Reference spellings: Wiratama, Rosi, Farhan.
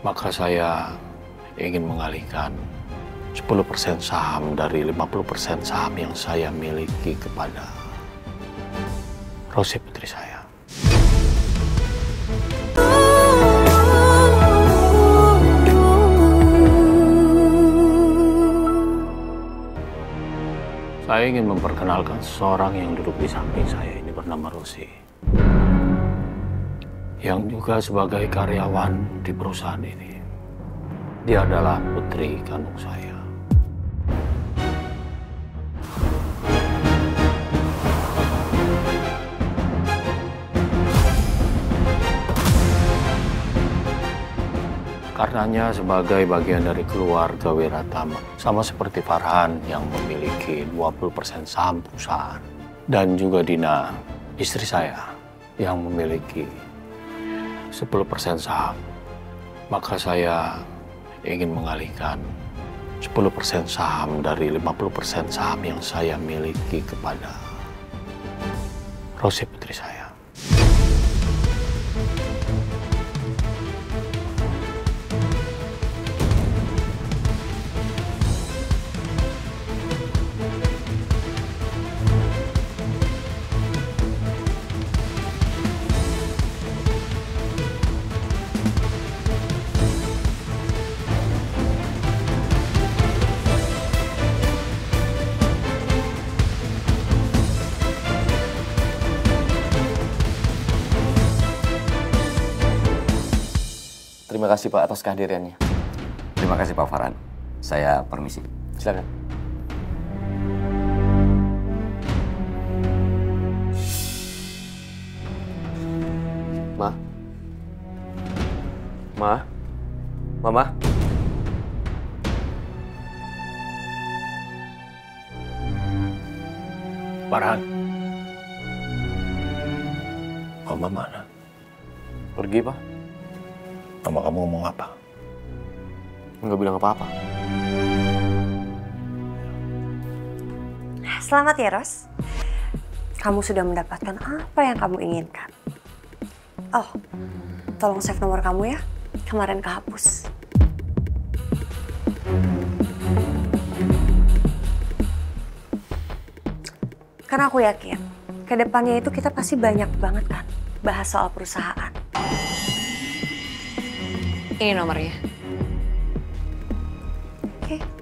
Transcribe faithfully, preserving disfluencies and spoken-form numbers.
maka saya ingin mengalihkan sepuluh persen saham dari lima puluh persen saham yang saya miliki kepada Rosi putri saya. Saya ingin memperkenalkan seorang yang duduk di samping saya ini bernama Rosi, yang juga sebagai karyawan di perusahaan ini. Dia adalah putri kandung saya. Karenanya sebagai bagian dari keluarga Wiratama, sama seperti Farhan yang memiliki dua puluh persen saham perusahaan, dan juga Dina, istri saya, yang memiliki sepuluh persen saham, maka saya ingin mengalihkan sepuluh persen saham dari lima puluh persen saham yang saya miliki kepada Rosi putri saya. Terima kasih Pak atas kehadirannya. Terima kasih Pak Farhan. Saya permisi. Silakan. Ma. Ma. Mama. Farhan. Mama mana? Pergi, Pak. Mama kamu ngomong apa? Nggak bilang apa-apa. Selamat ya, Ros. Kamu sudah mendapatkan apa yang kamu inginkan. Oh, tolong save nomor kamu ya. Kemarin kehapus. Karena aku yakin, ke depannya itu kita pasti banyak banget kan bahas soal perusahaan. Ini nomornya. Oke. Okay.